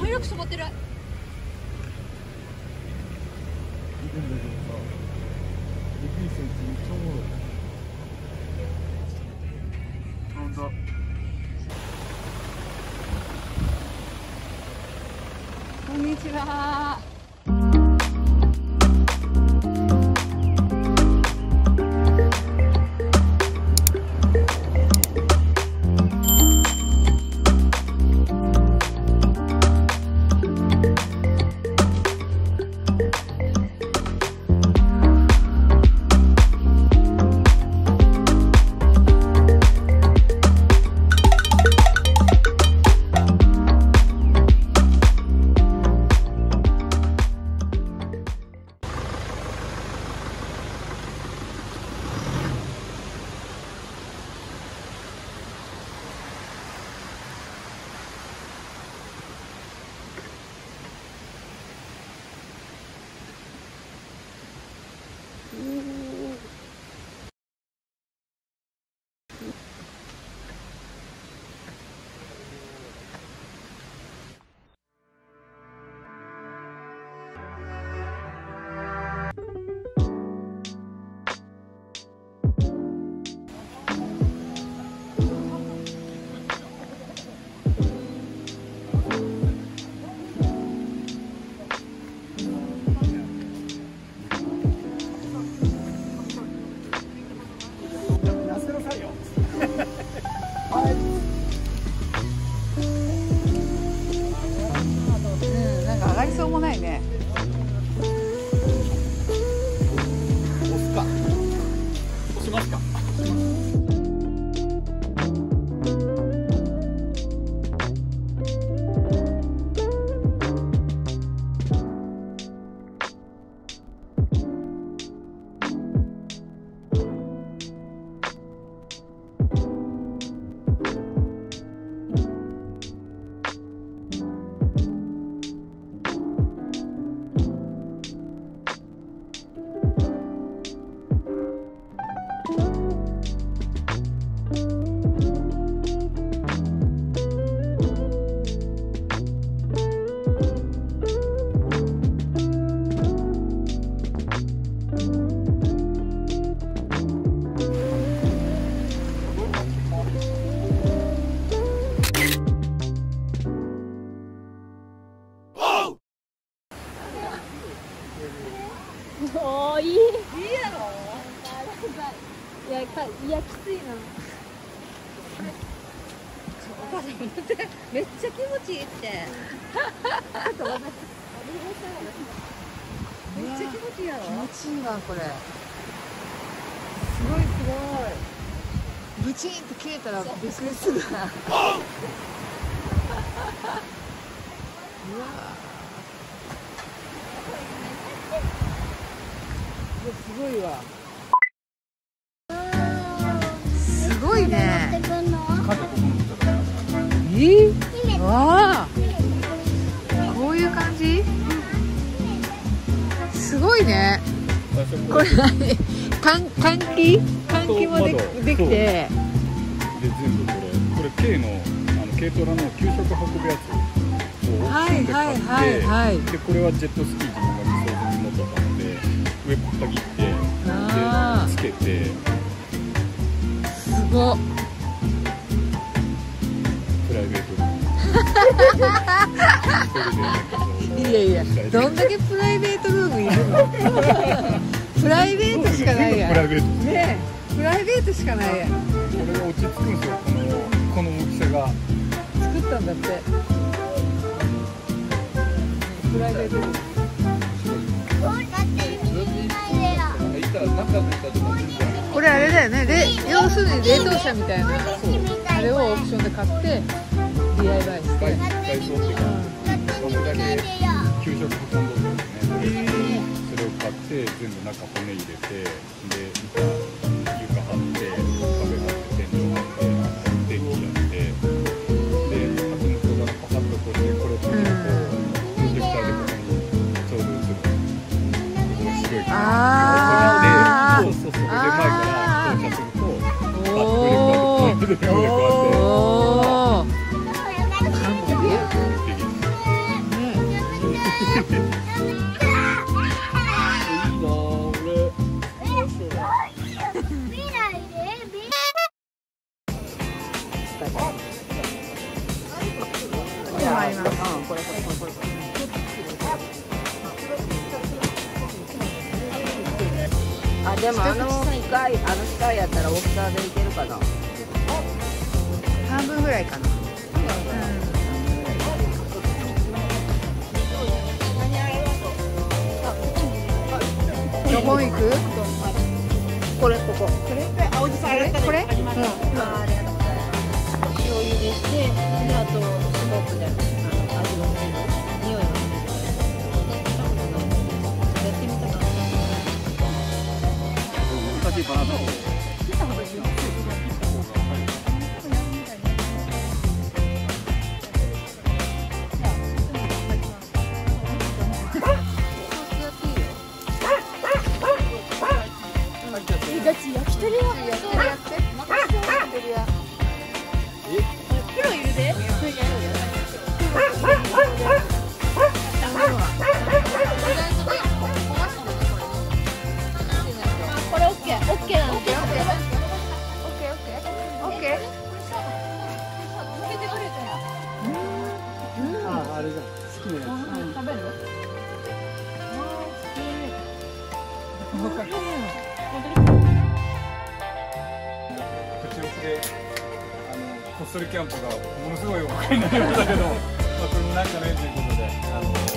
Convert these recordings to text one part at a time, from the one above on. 早く染まってる。こんにちは。おー、いいやろ。いや、きついな。お母さん、めっちゃ気持ちいいって。めっちゃ気持ちいいやろ。気持ちいいな、これ。すごい、すごい。ブチーンって消えたら、びっくりするな。うわー。すごいわ。すごいね。わあ、こういう感じ。すごいね。これ何？換気もできて。で、全部これ軽の軽トラの給食運ぶやつをはいはいはいはい。で、これはジェットスキー自分が理想的に持ってたので。上ぶった切って、で、つけて。すごっ。プライベートルーム。いやいや、どんだけプライベートルームいるの。プライベートしかないや。プライベート。ねえ、プライベートしかないや。これが落ち着くんですよ、この大きさが。作ったんだって。プライベートルーム。これあれだよね、要するに冷凍車みたいな、あれをオークションで買って DIY して、給食運んどるんですね。それを買って全部中骨入れて、で床張って壁張って天井張って電気やって、であと向こうがパカッとこうしてこれを取ってこう。あー、そうそう、それで前から乗車するとバックルが変わってあ、でもあの機械やったら大きさでいけるかな。半分ぐらいかな。どこ行く？これここ。これ？青じそ洗ったの？これ？うん。ありがとうございます。醤油でして、であとスモークで味の匂いを。バナナを切った方がいいよ。焼き鳥は焼き鳥やって。プロいるで。こっそりキャンプがものすごいお金になりましたけど、まあこれもなんかねということで、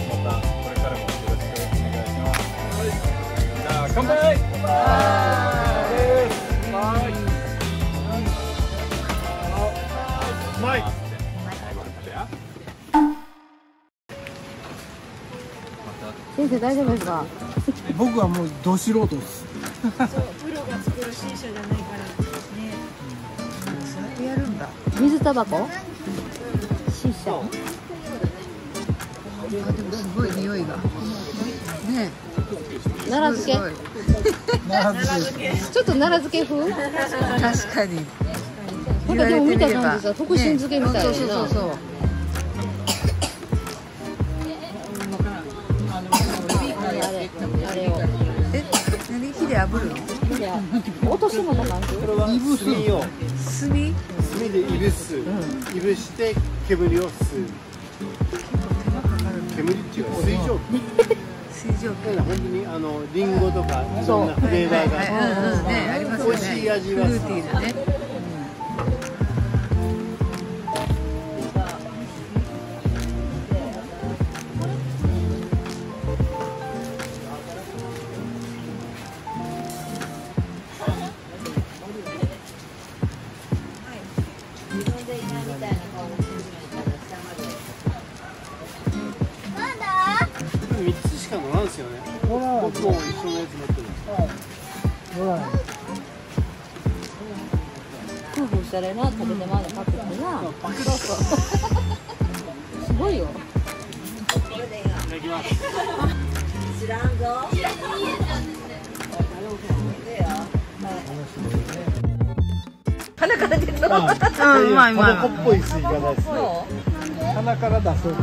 またこれからもよろしくお願いします。じゃあ乾杯。うまい。先生大丈夫ですか？僕はもうど素人です。プロが作る新車じゃないから。水タバコ？シーシャ。あ、でもすごい匂いが。ねえ。奈良漬け。奈良漬け。ちょっと奈良漬け風？確かに。なんかでも見た感じさ、徳神漬けみたいな。そうそうそう。あれを。何火で炙るの？落とし物なんて。これは炭。炭でいぶす、いぶして煙を吸う。煙っていうか水蒸気。水蒸気。本当にリンゴとかいろんなフレーバーが美味しい味は。フルーティーだね。食べてまだ買ってるな。すごいよ。いただきます。知らんぞ。鼻から出るの。うん、うまい、うまい。鼻っぽい吸い方ですね。鼻から出そう。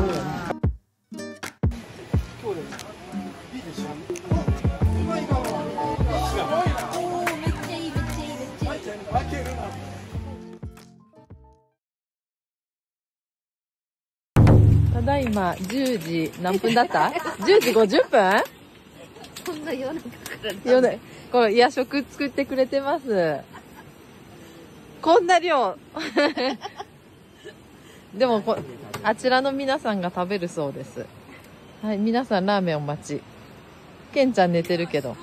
ただいま10時何分だった？10 時50分？そんな夜中からだ。これ夜食作ってくれてます。こんな量。でもあちらの皆さんが食べるそうです。はい、皆さんラーメンお待ち。ケンちゃん寝てるけど。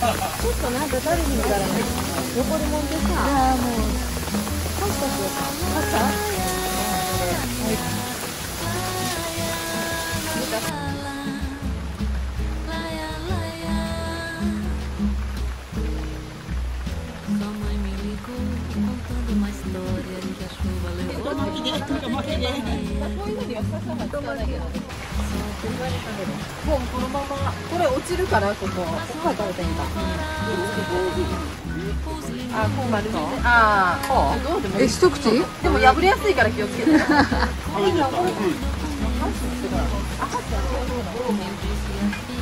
ちょっとなんか食べに行かない残り物でさあ、もうパスタしようか。パスタ、はいもうこのままこれ落ちるからここ食べていいか。あ、こうなるの？ああ、こう。どうでもいい。一口？でも破れやすいから気をつけて。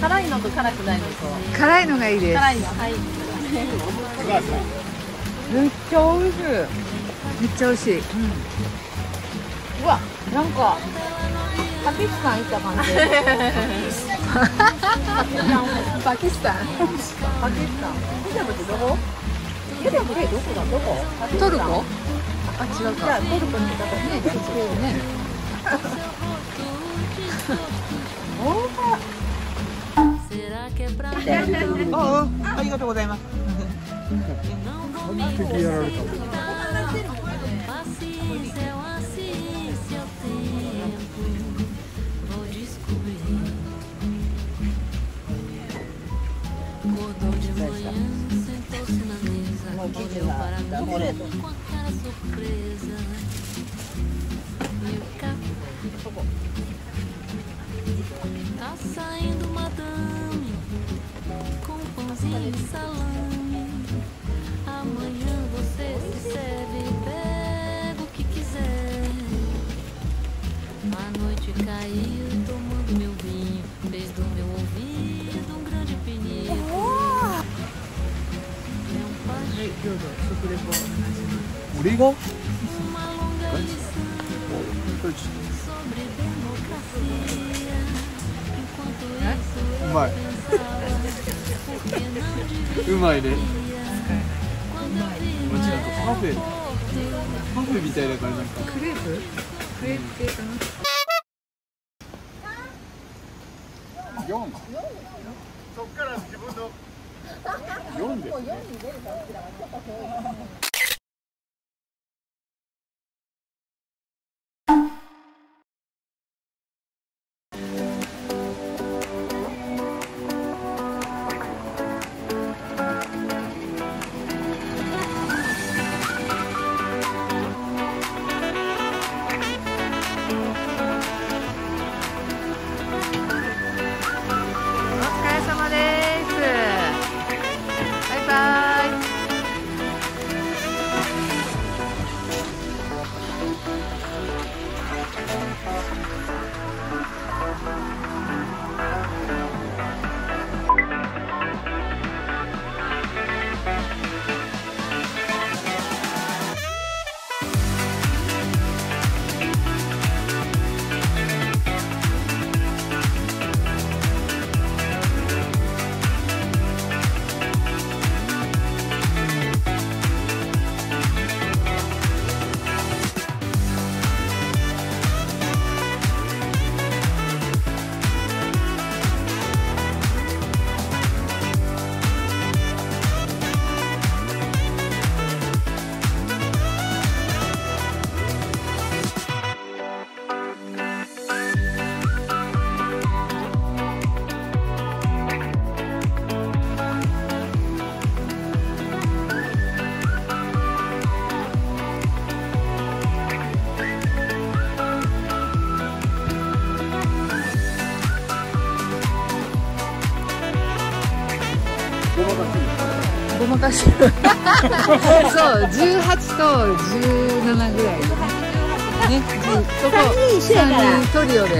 辛いのと辛くないのと。辛いのがいいです。辛いの、はい。めっちゃ美味しい。めっちゃ美味しい。うわ、なんか。パキスタン行った感じ。パキスタン。パキスタン。イジャブってどこ？イジャブってどこだ？どこ？トルコ？あ、違うか。じゃあトルコに行ったからね。ね。おお、ありがとうございます。敵やられた。オリゴ？うまい。うまいね。パフェみたいな感じ。クレープ？クレープ系かな。そっから自分の4ですね。そう、18と17ぐらいね。そこ3人トリオで。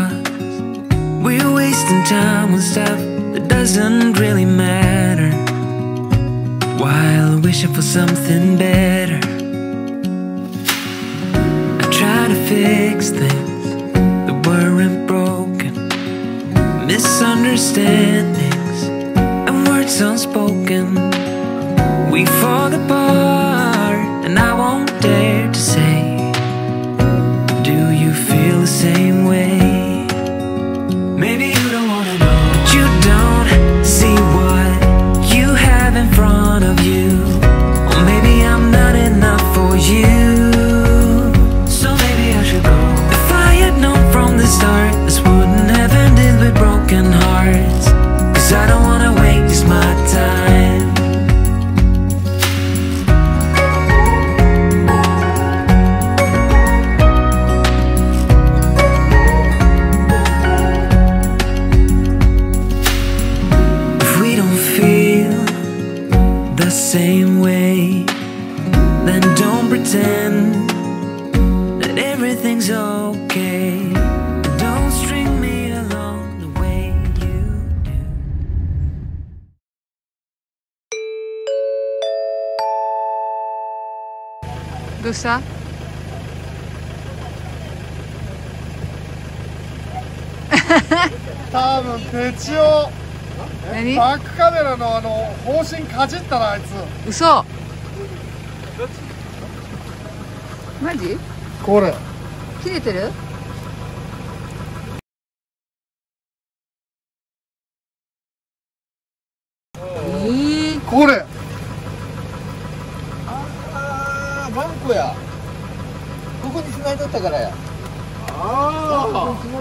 are. We're wasting time on stuff that doesn't really matter, while wishing for something better. I try to fix things that weren't broken, misunderstandings and words unspoken. We fall apart and I won't dare to say, do you feel the same way? Maybe you don't wanna know, but you don't see what you have in front of you. Or maybe I'm not enough for you, so maybe I should go. If I had known from the start, this wouldn't have ended with broken hearts. Cause I don't wanna waste my time. Same way, then don't pretend that everything's okay. Don't string me along the way you do. Do ça? Haha! バックカメラの方針かじったなあいつ。嘘。マジ？これ。切れてる？これ。ああ、バンコや。ここに繋いだったからや。ああ。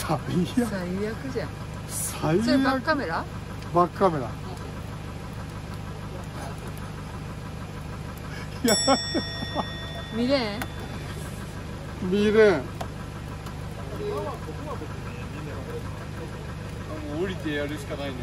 最悪じゃん。最悪。それバックカメラ？バックカメラ。いや。見れん？見れん。降りてやるしかないね。